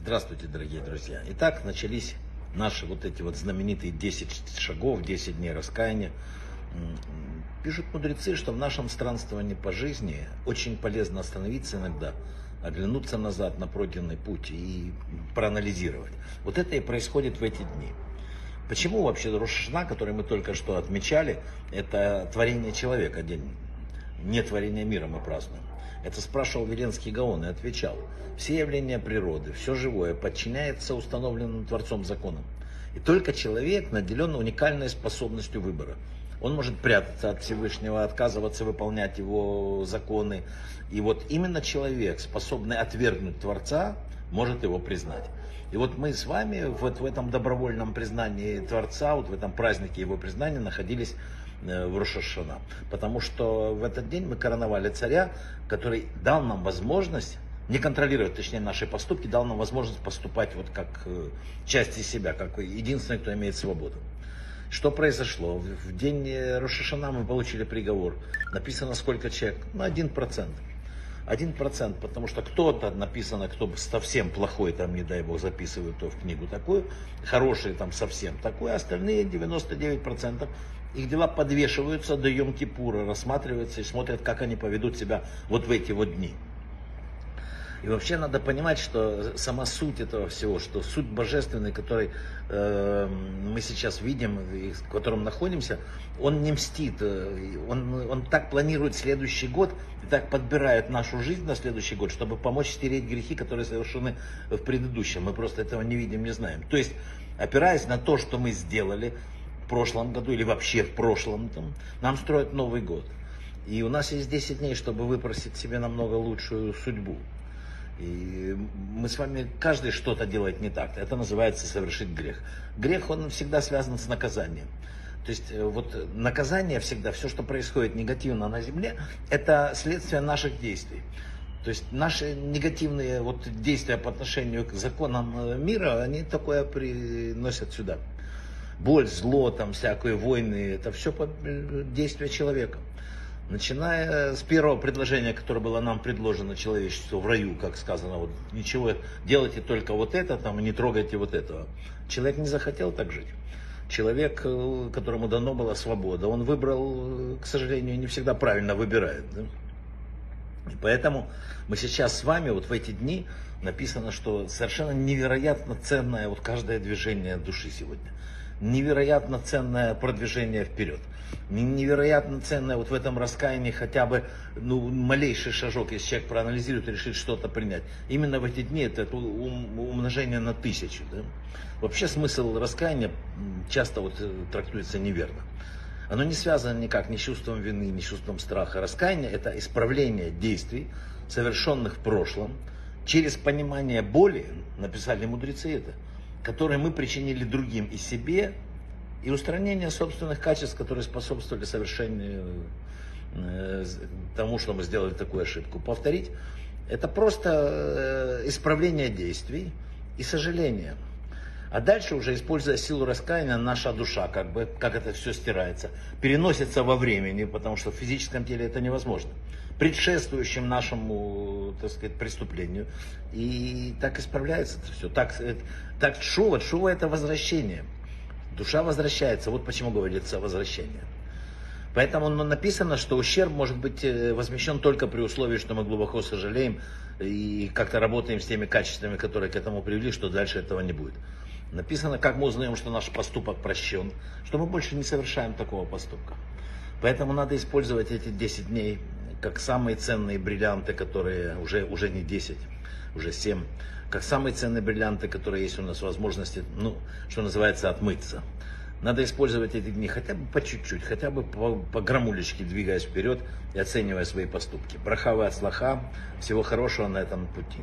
Здравствуйте, дорогие друзья. Итак, начались наши вот эти вот знаменитые 10 шагов, 10 дней раскаяния. Пишут мудрецы, что в нашем странствовании по жизни очень полезно остановиться иногда, оглянуться назад на пройденный путь и проанализировать. Вот это и происходит в эти дни. Почему вообще Рош аШана, который мы только что отмечали, это творение человека, день нетворения мира мы празднуем? Это спрашивал Виленский Гаон и отвечал: все явления природы, все живое подчиняется установленным Творцом законам. И только человек наделен уникальной способностью выбора. Он может прятаться от Всевышнего, отказываться выполнять его законы. И вот именно человек, способный отвергнуть Творца, может его признать. И вот мы с вами вот в этом добровольном признании Творца, вот в этом празднике его признания находились в Рош аШана. Потому что в этот день мы короновали царя, который дал нам возможность не контролировать, точнее, наши поступки, дал нам возможность поступать вот как часть из себя, как единственный, кто имеет свободу. Что произошло? В день Рош аШана мы получили приговор. Написано, сколько человек? Ну, 1%. 1%, потому что кто-то, написано, кто совсем плохой, там, не дай бог, записывают то в книгу такую, хорошие там совсем такой, а остальные 99%, их дела подвешиваются до Йом-Кипура, рассматриваются и смотрят, как они поведут себя вот в эти вот дни. И вообще надо понимать, что сама суть этого всего, что суть божественной, которой мы сейчас видим, и в котором находимся, он не мстит, он так планирует следующий год, и так подбирает нашу жизнь на следующий год, чтобы помочь стереть грехи, которые совершены в предыдущем. Мы просто этого не видим, не знаем. То есть, опираясь на то, что мы сделали в прошлом году или вообще в прошлом, там, нам строят Новый год. И у нас есть 10 дней, чтобы выпросить себе намного лучшую судьбу. И мы с вами, каждый что-то делает не так. Это называется совершить грех. Грех, он всегда связан с наказанием. То есть вот наказание всегда, все, что происходит негативно на земле, это следствие наших действий. То есть наши негативные вот действия по отношению к законам мира, они такое приносят сюда. Боль, зло, там всякие войны, это все действие человека. Начиная с первого предложения, которое было нам предложено человечеству в раю, как сказано, вот ничего, делайте только вот это, там, и не трогайте вот этого. Человек не захотел так жить. Человек, которому дано была свобода, он выбрал, к сожалению, не всегда правильно выбирает. Да? И поэтому мы сейчас с вами, вот в эти дни, написано, что совершенно невероятно ценное вот каждое движение души сегодня. Невероятно ценное продвижение вперед. Невероятно ценное вот в этом раскаянии хотя бы малейший шажок, если человек проанализирует и решит что-то принять. Именно в эти дни это умножение на 1000. Да? Вообще смысл раскаяния часто вот трактуется неверно. Оно не связано никак ни с чувством вины, ни с чувством страха. Раскаяние – это исправление действий, совершенных в прошлом, через понимание боли, написали мудрецы это, которые мы причинили другим и себе, и устранение собственных качеств, которые способствовали совершению тому, что мы сделали такую ошибку. Повторить – это просто исправление действий и сожаление. А дальше уже, используя силу раскаяния, наша душа, как это все стирается, переносится во времени, потому что в физическом теле это невозможно, предшествующим нашему, так сказать, преступлению. И так исправляется это все. Так шува это возвращение. Душа возвращается. Вот почему говорится возвращение. Поэтому написано, что ущерб может быть возмещен только при условии, что мы глубоко сожалеем и как-то работаем с теми качествами, которые к этому привели, что дальше этого не будет. Написано, как мы узнаем, что наш поступок прощен, что мы больше не совершаем такого поступка. Поэтому надо использовать эти 10 дней как самые ценные бриллианты, которые уже не 10, уже 7, как самые ценные бриллианты, которые есть у нас возможности, что называется, отмыться. Надо использовать эти дни хотя бы по чуть-чуть, хотя бы по грамулечке, двигаясь вперед и оценивая свои поступки. Браха вэ-слаха. Всего хорошего на этом пути.